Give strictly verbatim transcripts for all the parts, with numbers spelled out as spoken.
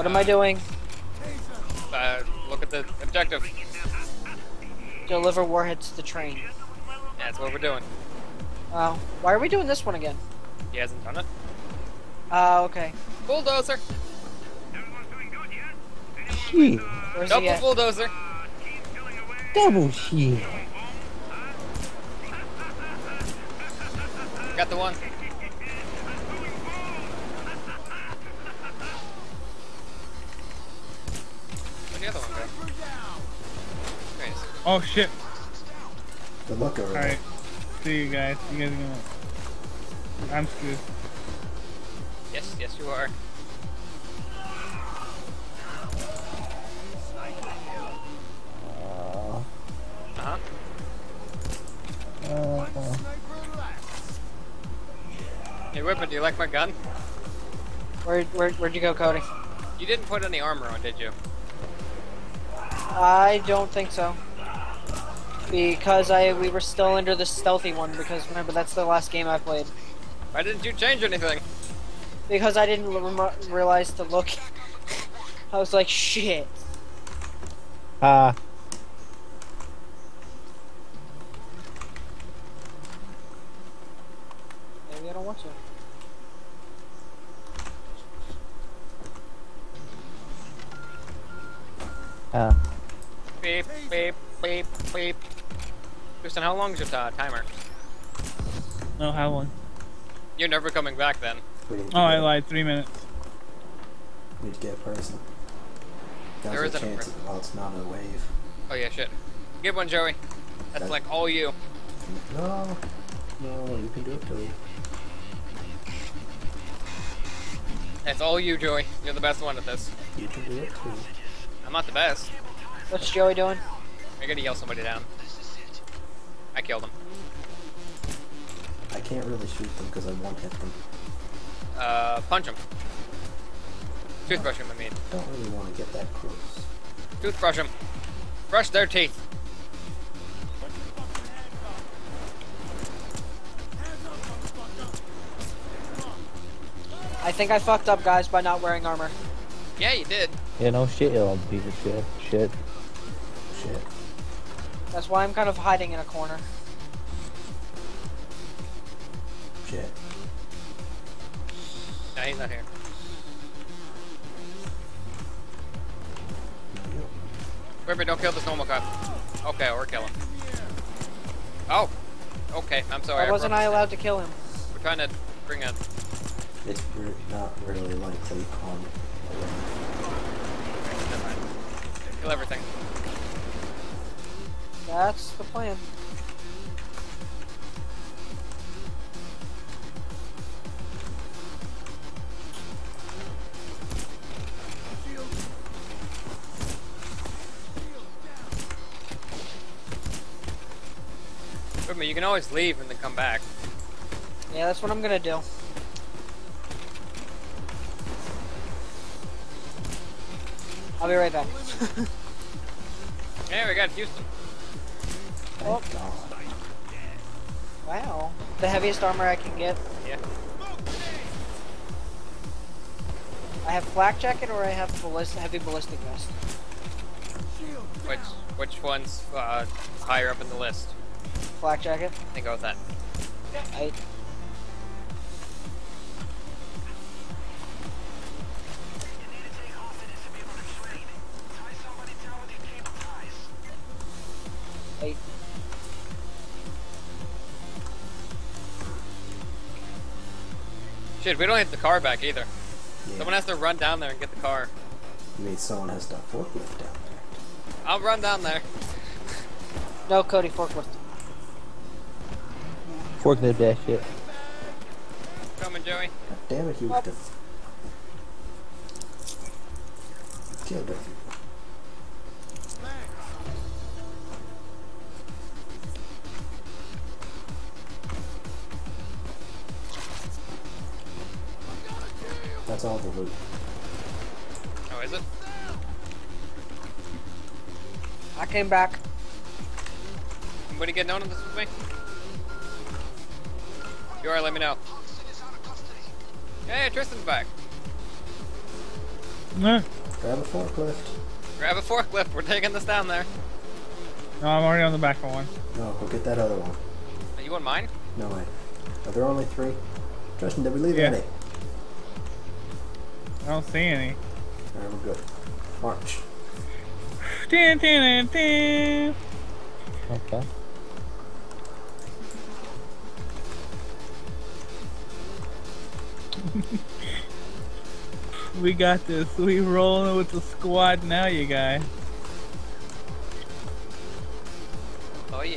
What am I doing? Uh, look at the objective. Deliver warheads to the train. Yeah, that's what we're doing. Oh, why are we doing this one again? He hasn't done it. Oh, uh, okay. Bulldozer! Shit. Double bulldozer! Double shit. Got the one. Where'd the other one go? Nice. Oh shit. Good luck over there. Alright. See you guys. You guys are gonna... I'm screwed. Yes, yes you are. Uh-huh. Uh-huh. Hey Whipper, do you like my gun? Where, where, where'd you go, Cody? You didn't put any armor on, did you? I don't think so. Because I we were still under the stealthy one, because remember, that's the last game I played. Why didn't you change anything? Because I didn't re realize to look. I was like, shit. Uh. Maybe I don't want to. Uh. Beep, beep, beep, beep. Kristen, how long is your uh, timer? No, how long? You're never coming back then. Oh, I lied. Three minutes. We'd get person. That there was is a chance. Well, it's not a wave. Oh yeah, shit. Good one, Joey. That's that... like all you. No, no, you can do it, Joey. That's all you, Joey. You're the best one at this. You can do it too. I'm not the best. What's Joey doing? You're gonna yell somebody down. I killed him. I can't really shoot them because I won't hit them. Uh, punch him. Toothbrush him, I mean. Don't really want to get that close. Toothbrush him. Brush their teeth. I think I fucked up, guys, by not wearing armor. Yeah, you did. Yeah, no shit, you old piece of shit. Shit. Shit. That's why I'm kind of hiding in a corner. Shit. Nah, he's not here. Wait, don't kill this normal cop. Okay, or kill him. Oh! Okay, I'm sorry. Why wasn't I allowed to kill him? We're trying to bring a... It's not really likely on... Kill everything. That's the plan. You can always leave and then come back. Yeah, that's what I'm gonna do. I'll be right back. Hey, we got Houston. Oh. Wow. The heaviest armor I can get. Yeah. I have flak jacket or I have ballist heavy ballistic vest. Which which one's uh, higher up in the list? Flak jacket? I think I was that. I... Eight. Shit, we don't hit the car back either. Yeah. Someone has to run down there and get the car. You mean someone has to forklift down there? I'll run down there. No, Cody, forklift. Forklift that shit. Coming, Joey. God damn it, you oh. Killed it. That's all the loot. Oh, is it? I came back. Anybody getting on this with me? You are, let me know. Hey, Tristan's back. No. Grab a forklift. Grab a forklift. We're taking this down there. No, I'm already on the back of one. No, go get that other one. Are you on mine? No way. Are there only three? Tristan, did we leave yeah. any? I don't see any. Alright, we're good. March. Dun, dun, dun, dun. Okay. We got this. We rolling with the squad now, you guys. Oh yeah.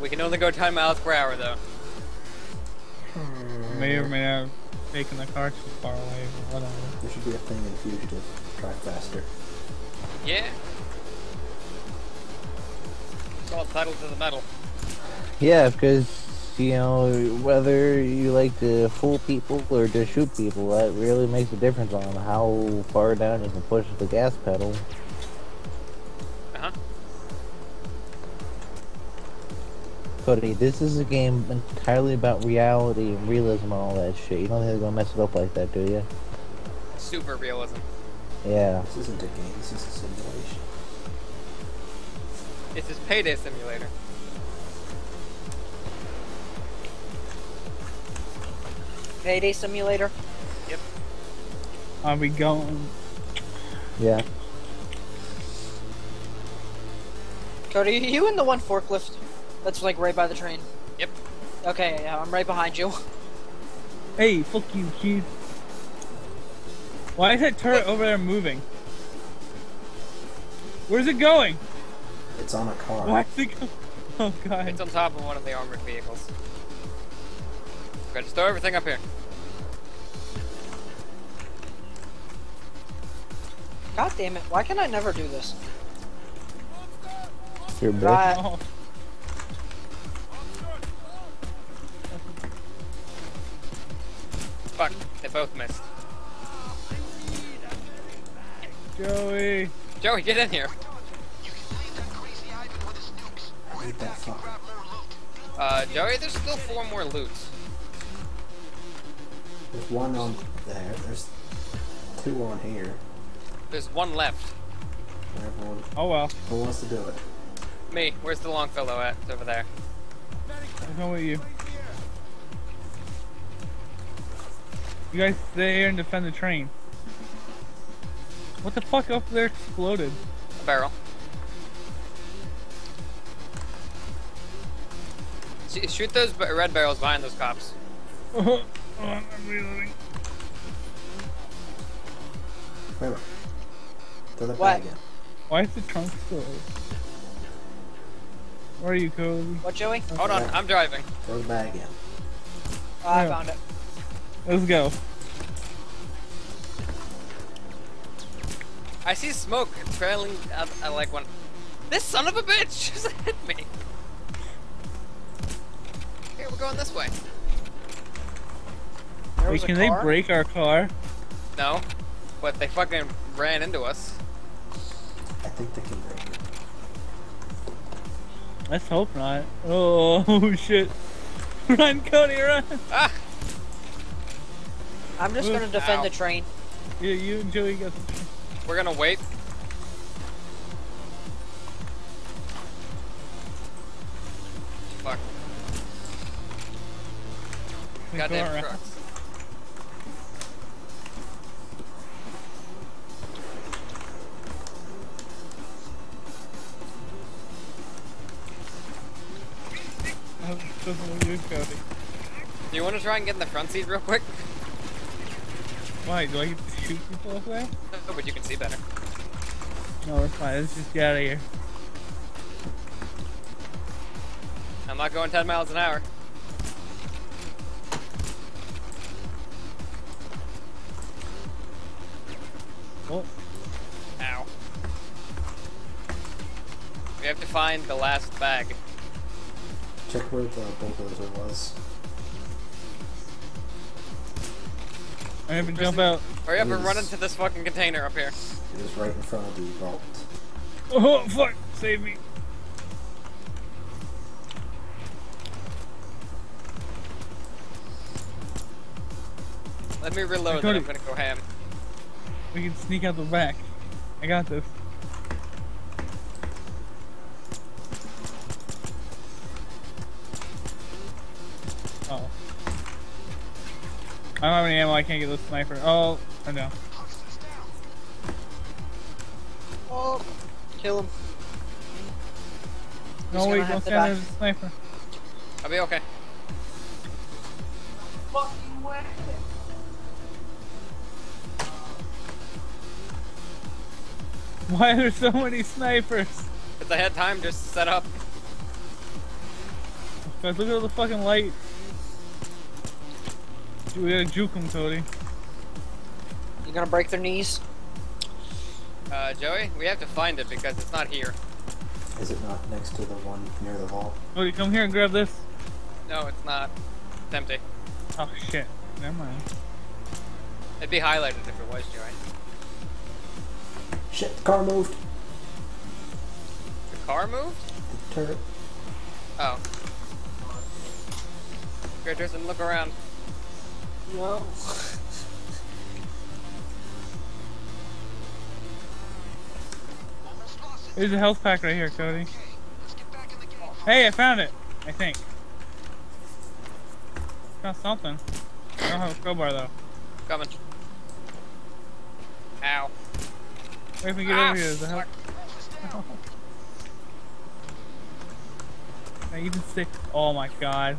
We can only go ten miles per hour though. Hmm. May or may not have taken the car too far away, but whatever. There should be a thing in Fugitive. Drive faster. Yeah. It's all pedal to the metal. Yeah, because you know, whether you like to fool people or to shoot people, that really makes a difference on how far down you can push the gas pedal. Uh-huh. Cody, this is a game entirely about reality and realism and all that shit. You don't think they're gonna mess it up like that, do you? Super realism. Yeah. This isn't a game, this is a simulation. This is Payday Simulator. Payday Simulator? Yep. Are we going? Yeah. Cody, are you in the one forklift that's like right by the train? Yep. Okay, yeah, I'm right behind you. Hey, fuck you, Keith. Why is that turret over there moving? Where's it going? It's on a car. Why is it going? Oh god. It's on top of one of the armored vehicles. Okay, just throw everything up here. God damn it, why can I never do this? You're bad. Oh. Fuck, they both missed. Joey! Joey, get in here! You can leave that crazy Ivan with his nukes, or if I can grab more loot. Uh, Joey, there's still four more loots. There's one on there, there's two on here. There's one left. Everyone, oh well. Who wants to do it? Me, where's the Longfellow at? It's over there. I'm going with you. You guys stay here and defend the train. What the fuck up there exploded? A barrel. Shoot those red barrels behind those cops. Oh, I'm reloading. Wait a minute. Throw that back again. Why is the trunk still open? Where are you, Cody? What, Joey? Okay. Hold on, I'm driving. Throw the bag again. Oh, I found it. Let's go. I see smoke trailing up. I like one. This son of a bitch just hit me. Here, we're going this way. Wait, can they break our car? No, but they fucking ran into us. I think they can break it. Let's hope not. Oh shit! Run, Cody, run! Ah! I'm just gonna defend Ow. the train. Yeah, you and Joey got the train. We're gonna wait. Fuck. Goddamn trucks. You, Cody. Do you want to try and get in the front seat real quick? Why? Do I get to shoot people this way? No, but you can see better. No, we're fine. Let's just get out of here. I'm not going ten miles an hour. Oh. Ow. We have to find the last bag. Check where the bulldozer was. I haven't jumped out. Hurry up and run into this fucking container up here. It is right in front of the vault. Oh fuck! Save me! Let me reload. I'm gonna go ham. We can sneak out the back. I got this. Oh. I don't have any ammo, I can't get the sniper. Oh, I know. Oh, kill him. No, wait, don't stand there, there's a sniper. I'll be okay. Fucking way. Why are there so many snipers? Because I had time just to set up. Guys, look at all the fucking light. We gotta juke them, Cody. You gonna break their knees? Uh, Joey, we have to find it because it's not here. Is it not next to the one near the vault? Cody, come here and grab this. No, it's not. It's empty. Oh shit. Never mind. It'd be highlighted if it was, Joey. Shit, the car moved. The car moved? The turret. Oh. Here, Tristan, look around. No. There's a health pack right here, Cody. Okay, let's get back in the game. Hey, I found it. I think. Got something. I don't have a crowbar though. Coming. Ow. Wait, if we get ah, over here, there's a health. No. Now you can stick. Oh my god.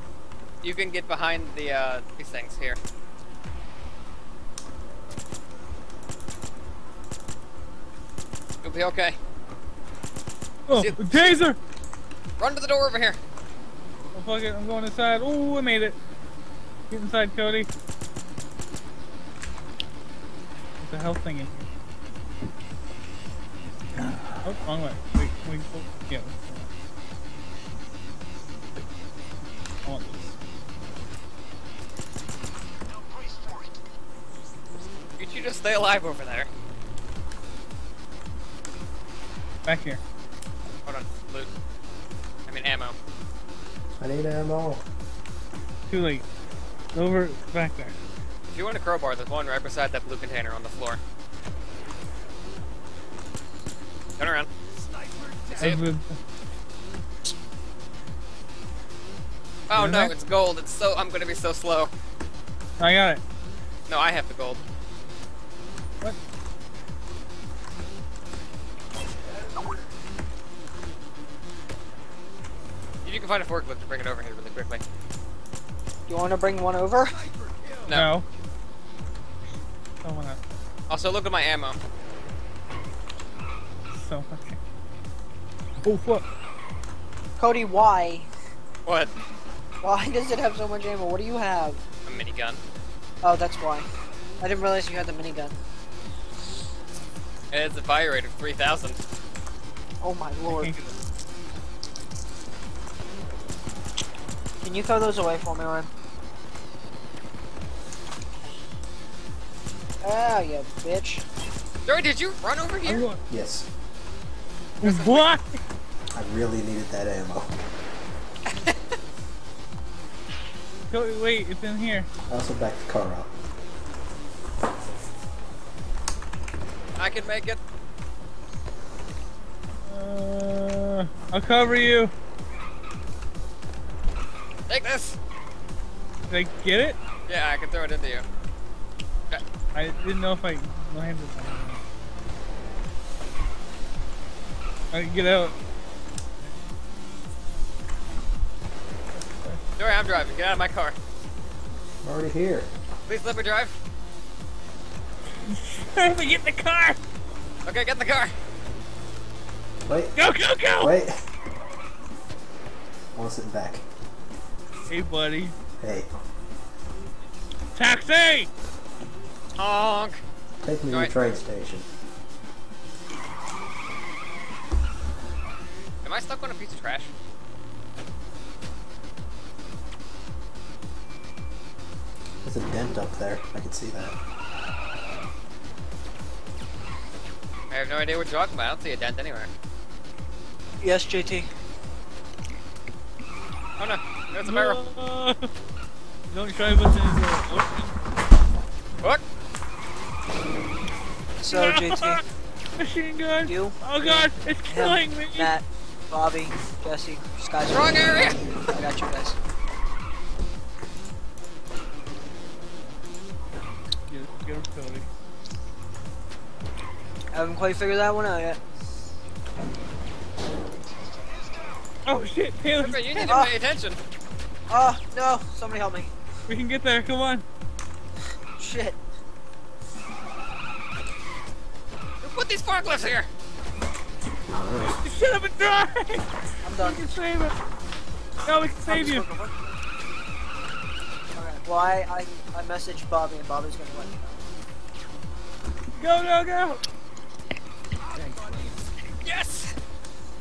You can get behind the uh, these things here. You'll be okay. Oh, a taser! Run to the door over here. Oh fuck it, I'm going inside. Oh, I made it. Get inside, Cody. There's a health thingy. Oh, wrong way. Wait, wait, oh, yeah. I want this. Could you just stay alive over there? Back here. Hold on, loot. I mean ammo. I need ammo. Too late. Over back there. If you want a crowbar, there's one right beside that blue container on the floor. Turn around. See it? Oh no, it's gold. It's so I'm gonna be so slow. I got it. No, I have the gold. What? If you can find a forklift to bring it over here really quickly. You want to bring one over? No. No. Don't wanna. Also, look at my ammo. So okay. Oh what? Cody, why? What? Why does it have so much ammo? What do you have? A minigun. Oh, that's why. I didn't realize you had the minigun. It has a fire rate of three thousand. Oh my lord. Can you throw those away for me, Ryan? Oh, you bitch. Joey, did you run over here? Yes. What? I really needed that ammo. Cody, wait, it's in here. I also backed the car up. I can make it. Uh, I'll cover you. Take this. Did I get it? Yeah, I can throw it into you. Okay. I didn't know if I landed. I can get out. Sorry, I'm driving. Get out of my car. I'm already here. Please let me drive. I have to get in the car! Okay, get in the car! Wait. Go, go, go! Wait. I want to sit back. Hey, buddy. Hey. Taxi! Honk! Take me Sorry. to the train station. Am I stuck on a piece of trash? There's a dent up there. I can see that. I have no idea what you're talking about. I don't see a dent anywhere. Yes, J T. Oh no, there's a barrel. Uh, don't try what's in his. What? So, J T. Machine gun. You. Oh god, you, it's him, killing me. Matt, Bobby, Jesse, Sky's wrong area. I got you guys. Get, get him, Cody. I haven't quite figured that one out yet. Oh shit, Taylor! Remember, you need to oh. pay attention. Oh no! Somebody help me. We can get there. Come on. Shit. Put these forklifts here! Right. Shut up and die! I'm done. We can save it! No, we can save you! Alright, well, I, I, I messaged Bobby and Bobby's gonna let me know. Go, no, go! Yes!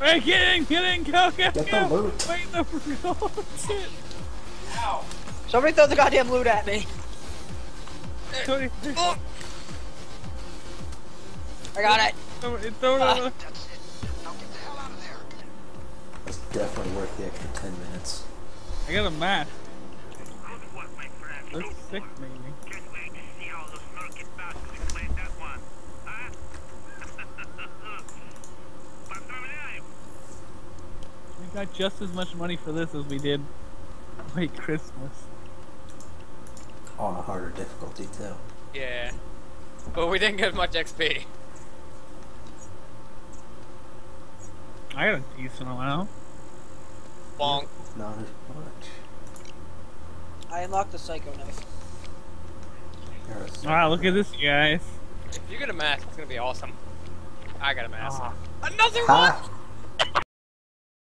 Alright, get in, get in, go, go, go! Get the loot! Wait, no, no, shit! Ow! Somebody throw the goddamn loot at me! Hey. Oh. I got it! Throw it, throw it uh, over. That's it. Now get the hell out of there. That's definitely worth the extra ten minutes. I got a map. Looks sick, maybe. Can't wait to see how those snarky bastards play that one. Huh? We got just as much money for this as we did late Christmas. On a harder difficulty, too. Yeah. But we didn't get much X P. I got a decent amount. Bonk. Not as much. I unlocked the psycho knife. Wow, look at this, guys. If you get a mask, it's gonna be awesome. I got a mask. Ah. Another ah. one?